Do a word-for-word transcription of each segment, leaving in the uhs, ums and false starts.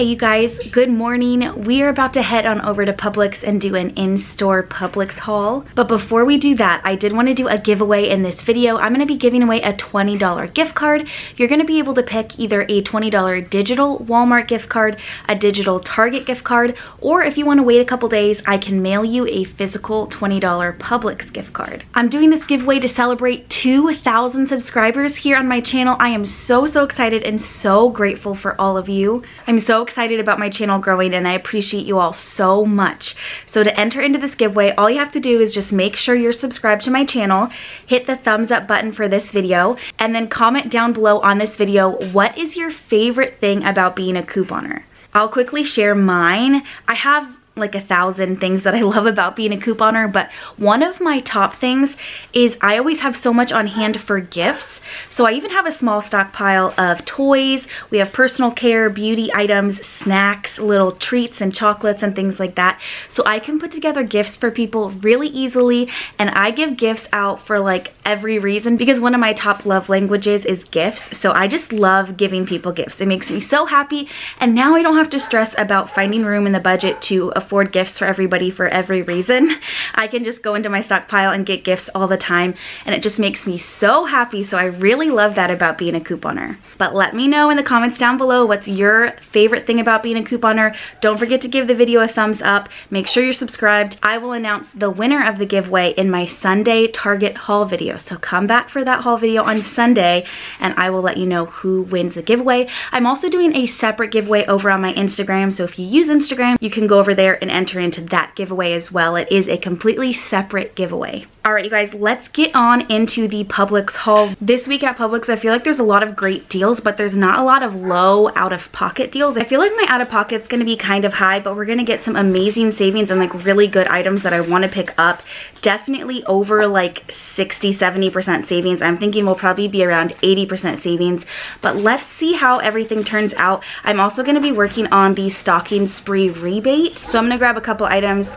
Hey you guys, good morning. We are about to head on over to Publix and do an in-store Publix haul. But before we do that, I did want to do a giveaway in this video. I'm going to be giving away a twenty dollar gift card. You're going to be able to pick either a twenty dollar digital Walmart gift card, a digital Target gift card, or if you want to wait a couple days, I can mail you a physical twenty dollar Publix gift card. I'm doing this giveaway to celebrate two thousand subscribers here on my channel. I am so, so excited and so grateful for all of you. I'm so excited. excited about my channel growing and I appreciate you all so much. So to enter into this giveaway, all you have to do is just make sure you're subscribed to my channel, hit the thumbs up button for this video, and then comment down below on this video, what is your favorite thing about being a couponer? I'll quickly share mine. I have like a thousand things that I love about being a couponer, but one of my top things is I always have so much on hand for gifts. So I even have a small stockpile of toys. We have personal care, beauty items, snacks, little treats and chocolates and things like that. So I can put together gifts for people really easily, and I give gifts out for like every reason because one of my top love languages is gifts. So I just love giving people gifts. It makes me so happy, and now I don't have to stress about finding room in the budget to afford gifts for everybody for every reason. I can just go into my stockpile and get gifts all the time, and it just makes me so happy. So I really love that about being a couponer. But let me know in the comments down below what's your favorite thing about being a couponer. Don't forget to give the video a thumbs up. Make sure you're subscribed. I will announce the winner of the giveaway in my Sunday Target haul video. So come back for that haul video on Sunday and I will let you know who wins the giveaway. I'm also doing a separate giveaway over on my Instagram. So if you use Instagram, you can go over there and enter into that giveaway as well. It is a completely separate giveaway. All right, you guys, let's get on into the Publix haul. This week at Publix, I feel like there's a lot of great deals, but there's not a lot of low out-of-pocket deals. I feel like my out-of-pocket's gonna be kind of high, but we're gonna get some amazing savings and like really good items that I wanna pick up. Definitely over like sixty, seventy percent savings. I'm thinking we'll probably be around eighty percent savings, but let's see how everything turns out. I'm also gonna be working on the Stocking Spree rebate. So I'm gonna grab a couple items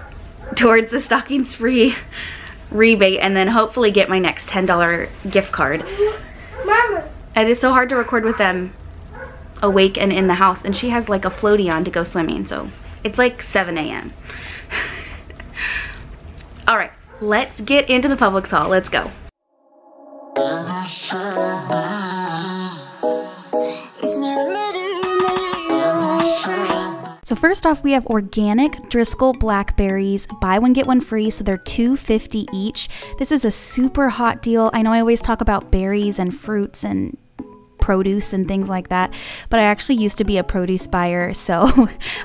towards the Stocking Spree rebate and then hopefully get my next ten dollar gift card. Mama. It is so hard to record with them awake and in the house, and she has like a floaty on to go swimming, so it's like seven A M All right, let's get into the Publix haul. Let's go. So first off, we have organic Driscoll blackberries, buy one get one free, so they're two fifty each. This is a super hot deal. I know I always talk about berries and fruits and produce and things like that, but I actually used to be a produce buyer, so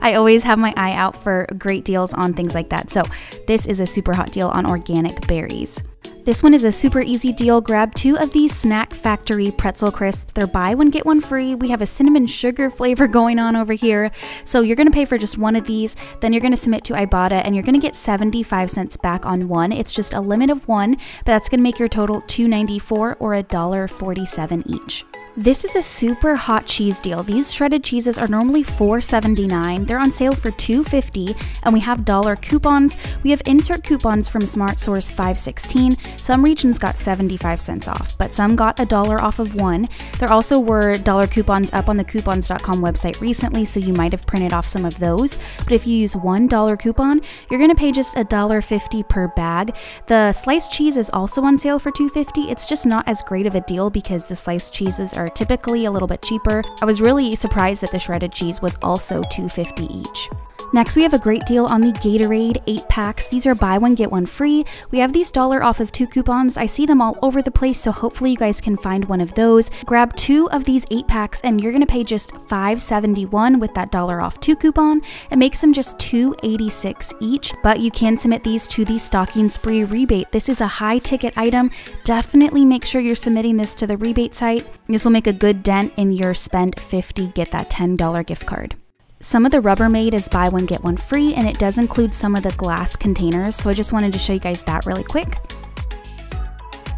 I always have my eye out for great deals on things like that. So this is a super hot deal on organic berries. This one is a super easy deal. Grab two of these Snack Factory pretzel crisps. They're buy one, get one free. We have a cinnamon sugar flavor going on over here. So you're gonna pay for just one of these, then you're gonna submit to Ibotta and you're gonna get seventy-five cents back on one. It's just a limit of one, but that's gonna make your total two ninety-four or one forty-seven each. This is a super hot cheese deal. These shredded cheeses are normally four seventy-nine. They're on sale for two fifty, and we have dollar coupons. We have insert coupons from Smart Source five sixteen. Some regions got seventy-five cents off, but some got a dollar off of one. There also were dollar coupons up on the coupons dot com website recently, so you might have printed off some of those. But if you use one dollar coupon, you're gonna pay just one fifty per bag. The sliced cheese is also on sale for two fifty. It's just not as great of a deal because the sliced cheeses are typically a little bit cheaper. I was really surprised that the shredded cheese was also two fifty each. Next, we have a great deal on the Gatorade eight packs. These are buy one, get one free. We have these dollar off of two coupons. I see them all over the place, so hopefully you guys can find one of those. Grab two of these eight packs, and you're gonna pay just five seventy-one with that dollar off two coupon. It makes them just two eighty-six each, but you can submit these to the Stocking Spree rebate. This is a high ticket item. Definitely make sure you're submitting this to the rebate site. This will make a good dent in your spend fifty, get that ten dollar gift card. Some of the Rubbermaid is buy one get one free, and it does include some of the glass containers, so I just wanted to show you guys that really quick.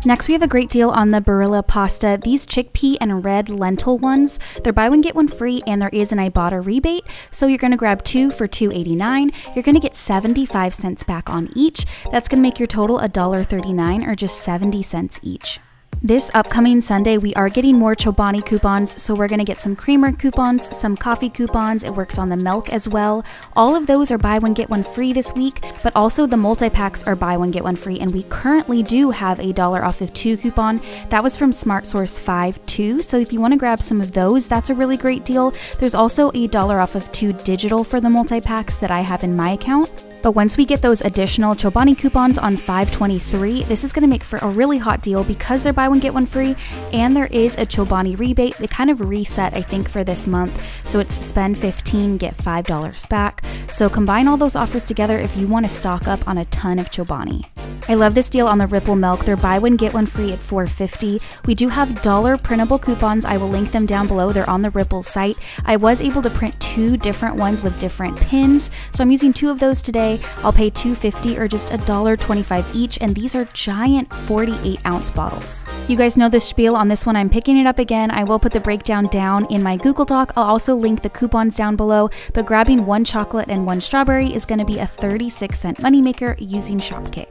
Next, we have a great deal on the Barilla pasta. These chickpea and red lentil ones, they're buy one get one free, and there is an Ibotta rebate, so you're gonna grab two for two eighty-nine. You're gonna get seventy-five cents back on each. That's gonna make your total one thirty-nine or just seventy cents each. This upcoming Sunday, we are getting more Chobani coupons, so we're going to get some creamer coupons, some coffee coupons, it works on the milk as well. All of those are buy one, get one free this week, but also the multi-packs are buy one, get one free, and we currently do have a dollar off of two coupon. That was from Smart Source five two, so if you want to grab some of those, that's a really great deal. There's also a dollar off of two digital for the multi-packs that I have in my account. But once we get those additional Chobani coupons on five twenty-three, this is going to make for a really hot deal because they're buy one get one free, and there is a Chobani rebate. They kind of reset, I think, for this month, so it's spend fifteen get five dollars back. So combine all those offers together if you want to stock up on a ton of Chobani. I love this deal on the Ripple milk. They're buy one get one free at four fifty. We do have dollar printable coupons. I will link them down below. They're on the Ripple site. I was able to print two different ones with different pins, so I'm using two of those today. I'll pay two fifty or just one twenty-five each, and these are giant forty-eight ounce bottles. You guys know the spiel on this one. I'm picking it up again. I will put the breakdown down in my Google Doc. I'll also link the coupons down below, but grabbing one chocolate and one strawberry is going to be a thirty-six cent moneymaker using Shopkick.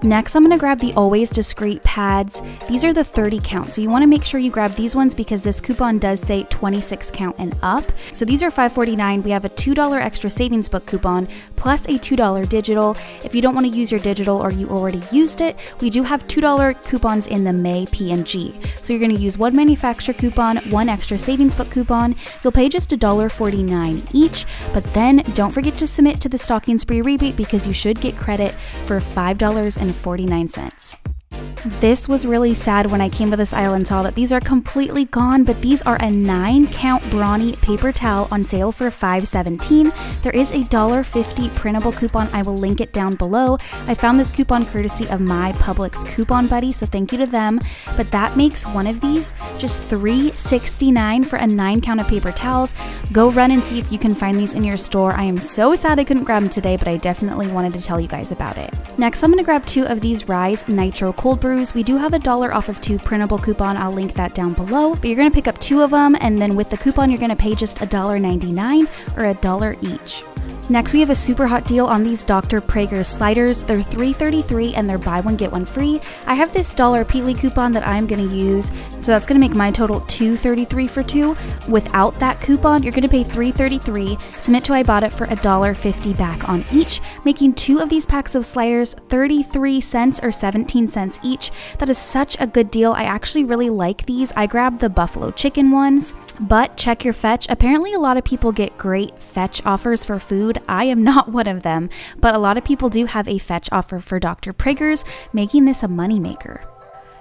Next, I'm going to grab the Always Discreet pads. These are the thirty count, so you want to make sure you grab these ones because this coupon does say twenty-six count and up. So these are five forty-nine. We have a two dollar extra savings book coupon plus a two dollar digital. If you don't want to use your digital or you already used it, we do have two dollar coupons in the May P and G. So you're going to use one manufacturer coupon, one extra savings book coupon. You'll pay just one forty-nine each, but then don't forget to submit to the Stocking Spree rebate because you should get credit for five dollars and forty-nine cents. This was really sad when I came to this aisle and saw that these are completely gone, but these are a nine count Brawny paper towel on sale for five seventeen. There is a one fifty printable coupon. I will link it down below. I found this coupon courtesy of my Publix coupon buddy, so thank you to them. But that makes one of these just three sixty-nine for a nine count of paper towels. Go run and see if you can find these in your store. I am so sad I couldn't grab them today, but I definitely wanted to tell you guys about it. Next, I'm going to grab two of these Rise Nitro cold brew. We do have a dollar off of two printable coupon. I'll link that down below, but you're going to pick up two of them, and then with the coupon you're going to pay just one ninety-nine or a dollar each. Next, we have a super hot deal on these Doctor Prager sliders. They're three thirty-three and they're buy one get one free. I have this dollar Peely coupon that I'm going to use, so that's going to make my total two thirty-three for two. Without that coupon, you're going to pay three thirty-three. Submit to Ibotta for one fifty back on each, making two of these packs of sliders thirty-three cents or seventeen cents each. That is such a good deal. I actually really like these. I grabbed the buffalo chicken ones, but check your Fetch. Apparently a lot of people get great Fetch offers for food. I am not one of them, but a lot of people do have a Fetch offer for Doctor Prager's, making this a moneymaker.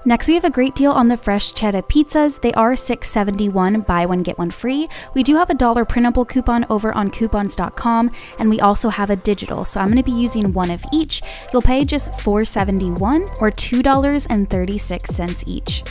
Next, we have a great deal on the fresh cheddar pizzas. They are six seventy-one, buy one get one free. We do have a dollar printable coupon over on coupons dot com, and we also have a digital, so I'm going to be using one of each. You'll pay just four seventy-one or two dollars and thirty-six cents each.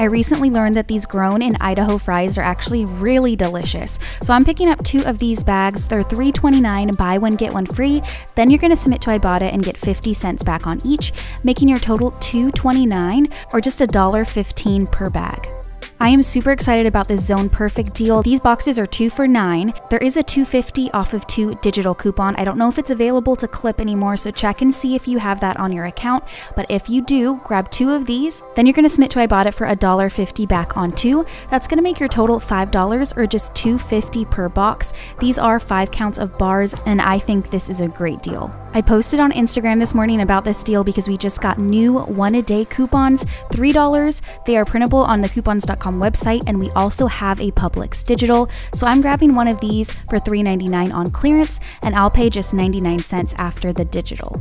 I recently learned that these grown in Idaho fries are actually really delicious, so I'm picking up two of these bags. They're three twenty-nine, buy one get one free. Then you're going to submit to Ibotta and get fifty cents back on each, making your total two twenty-nine or just one fifteen per bag. I am super excited about this Zone Perfect deal. These boxes are two for nine. There is a two fifty off of two digital coupon. I don't know if it's available to clip anymore, so check and see if you have that on your account. But if you do, grab two of these. Then you're gonna submit to Ibotta for one fifty back on two. That's gonna make your total five dollars or just two fifty per box. These are five counts of bars, and I think this is a great deal. I posted on Instagram this morning about this deal because we just got new one-a-day coupons, three dollars. They are printable on the coupons dot com website, and we also have a Publix digital. So I'm grabbing one of these for three ninety-nine on clearance, and I'll pay just ninety-nine cents after the digital.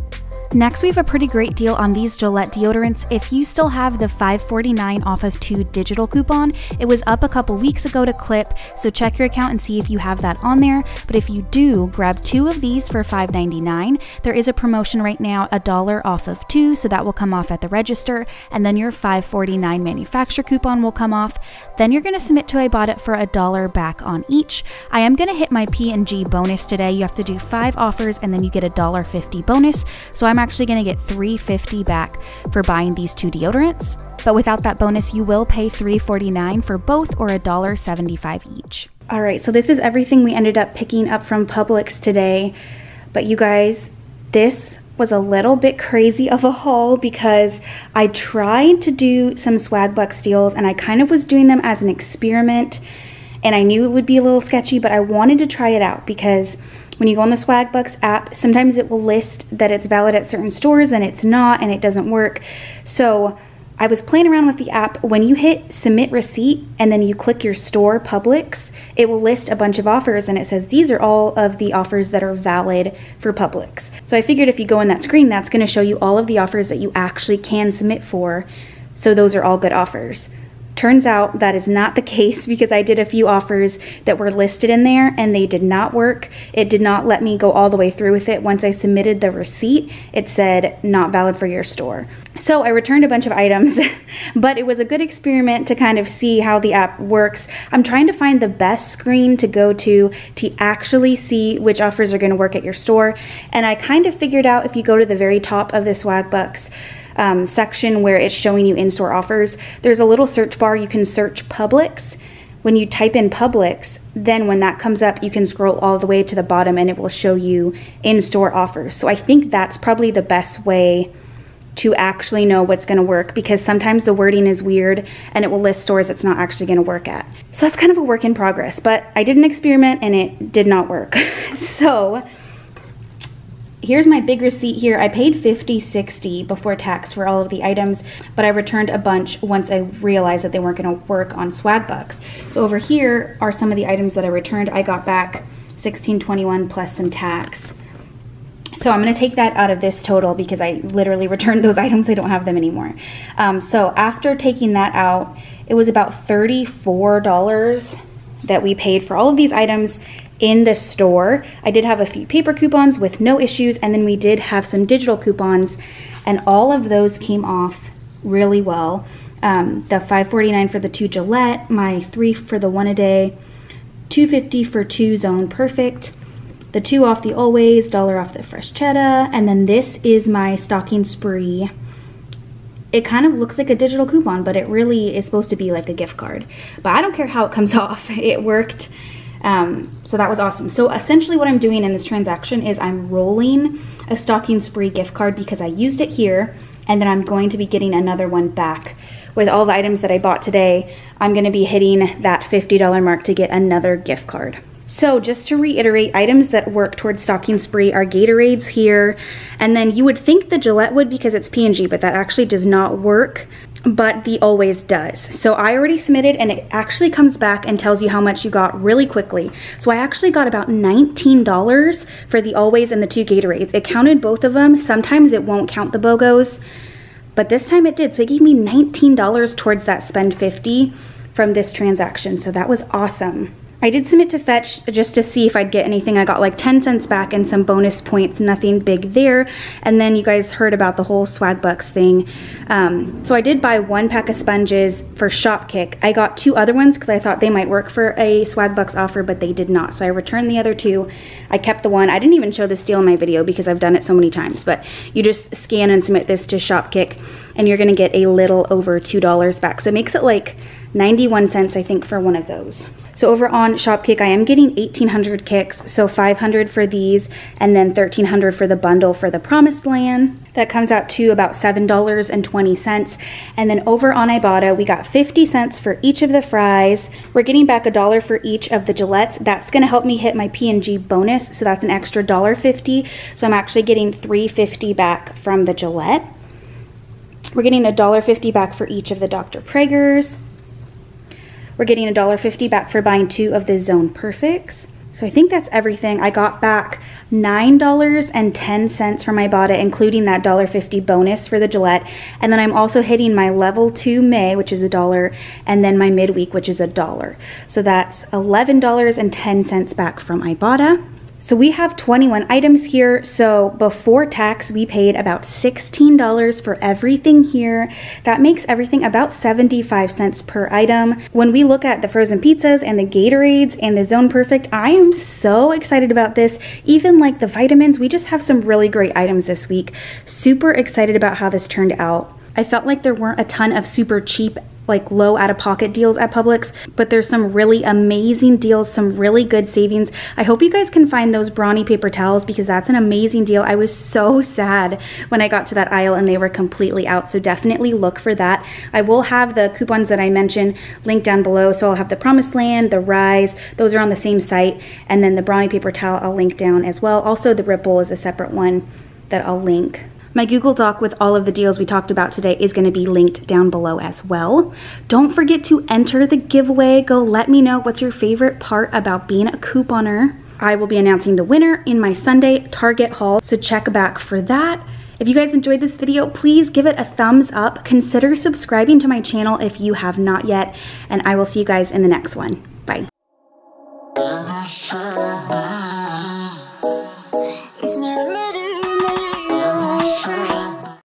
Next, we have a pretty great deal on these Gillette deodorants. If you still have the five forty-nine off of two digital coupon, it was up a couple weeks ago to clip, so check your account and see if you have that on there. But if you do, grab two of these for five ninety-nine. There is a promotion right now, a dollar off of two, so that will come off at the register, and then your five forty-nine manufacturer coupon will come off. Then you're going to submit to Ibotta for a dollar back on each. I am going to hit my P and G bonus today. You have to do five offers, and then you get a one fifty bonus. So I'm I'm actually going to get three fifty back for buying these two deodorants, but without that bonus you will pay three forty-nine for both or one seventy-five each. All right, so this is everything we ended up picking up from Publix today, but you guys, this was a little bit crazy of a haul because I tried to do some Swagbucks deals and I kind of was doing them as an experiment, and I knew it would be a little sketchy, but I wanted to try it out because when you go on the Swagbucks app, sometimes it will list that it's valid at certain stores and it's not, and it doesn't work. So I was playing around with the app. When you hit submit receipt and then you click your store, Publix, it will list a bunch of offers and it says these are all of the offers that are valid for Publix. So I figured if you go in that screen, that's going to show you all of the offers that you actually can submit for. So those are all good offers. Turns out that is not the case because I did a few offers that were listed in there and they did not work. It did not let me go all the way through with it. Once I submitted the receipt, it said not valid for your store. So I returned a bunch of items, but it was a good experiment to kind of see how the app works. I'm trying to find the best screen to go to to actually see which offers are going to work at your store. And I kind of figured out if you go to the very top of the Swagbucks Um, section where it's showing you in-store offers, there's a little search bar. You can search Publix. When you type in Publix, then when that comes up, you can scroll all the way to the bottom and it will show you in-store offers. So I think that's probably the best way to actually know what's going to work, because sometimes the wording is weird and it will list stores it's not actually going to work at. So that's kind of a work in progress, but I did an experiment and it did not work. So here's my big receipt here. I paid fifty sixty before tax for all of the items, but I returned a bunch once I realized that they weren't gonna work on Swagbucks. So over here are some of the items that I returned. I got back sixteen twenty-one plus some tax. So I'm gonna take that out of this total because I literally returned those items. I don't have them anymore. Um, so after taking that out, it was about thirty-four dollars that we paid for all of these items in the store. I did have a few paper coupons with no issues, and then we did have some digital coupons, and all of those came off really well. Um, the five forty-nine for the two Gillette, my three for the One-A-Day, two fifty for two Zone Perfect, the two off the Always, dollar off the fresh cheddar, and then this is my Stocking Spree. It kind of looks like a digital coupon, but it really is supposed to be like a gift card. But I don't care how it comes off. It worked. Um, so that was awesome. So essentially what I'm doing in this transaction is I'm rolling a Stocking Spree gift card because I used it here, and then I'm going to be getting another one back. With all the items that I bought today, I'm going to be hitting that fifty dollar mark to get another gift card. So just to reiterate, items that work towards Stocking Spree are Gatorades here, and then you would think the Gillette would because it's P and G, but that actually does not work, but the Always does. So I already submitted, and it actually comes back and tells you how much you got really quickly. So I actually got about nineteen dollars for the Always and the two Gatorades. It counted both of them. Sometimes it won't count the BOGOs, but this time it did. So it gave me nineteen dollars towards that spend fifty from this transaction. So that was awesome. I did submit to Fetch just to see if I'd get anything. I got like ten cents back and some bonus points, nothing big there. And then you guys heard about the whole Swagbucks thing. Um, so I did buy one pack of sponges for Shopkick. I got two other ones because I thought they might work for a Swagbucks offer, but they did not. So I returned the other two. I kept the one. I didn't even show this deal in my video because I've done it so many times, but you just scan and submit this to Shopkick and you're going to get a little over two dollars back. So it makes it like ninety-one cents, I think, for one of those. So over on Shopkick, I am getting eighteen hundred kicks, so five hundred for these, and then thirteen hundred for the bundle for the Promised Land. That comes out to about seven dollars and twenty cents. And then over on Ibotta, we got fifty cents for each of the fries. We're getting back a dollar for each of the Gillettes. That's gonna help me hit my P and G bonus, so that's an extra one dollar fifty. So I'm actually getting three dollars and fifty cents back from the Gillette. We're getting one dollar fifty back for each of the Doctor Pragers. We're getting one dollar fifty back for buying two of the Zone Perfects. So I think that's everything. I got back nine dollars and ten cents from Ibotta, including that one dollar fifty bonus for the Gillette. And then I'm also hitting my level two May, which is a dollar, and then my midweek, which is a dollar. So that's eleven dollars and ten cents back from Ibotta. So we have twenty-one items here. So before tax, we paid about sixteen dollars for everything here. That makes everything about seventy-five cents per item. When we look at the frozen pizzas and the Gatorades and the Zone Perfect, I am so excited about this. Even like the vitamins, we just have some really great items this week. Super excited about how this turned out. I felt like there weren't a ton of super cheap like low out-of-pocket deals at Publix, but there's some really amazing deals, some really good savings. I hope you guys can find those Brawny paper towels because that's an amazing deal. I was so sad when I got to that aisle and they were completely out, so definitely look for that. I will have the coupons that I mentioned linked down below, so I'll have the Promised Land, the Rise, those are on the same site, and then the Brawny paper towel I'll link down as well. Also, the Ripple is a separate one that I'll link. My Google Doc with all of the deals we talked about today is going to be linked down below as well. Don't forget to enter the giveaway. Go let me know what's your favorite part about being a couponer. I will be announcing the winner in my Sunday Target haul, so check back for that. If you guys enjoyed this video, please give it a thumbs up. Consider subscribing to my channel if you have not yet, and I will see you guys in the next one. Bye.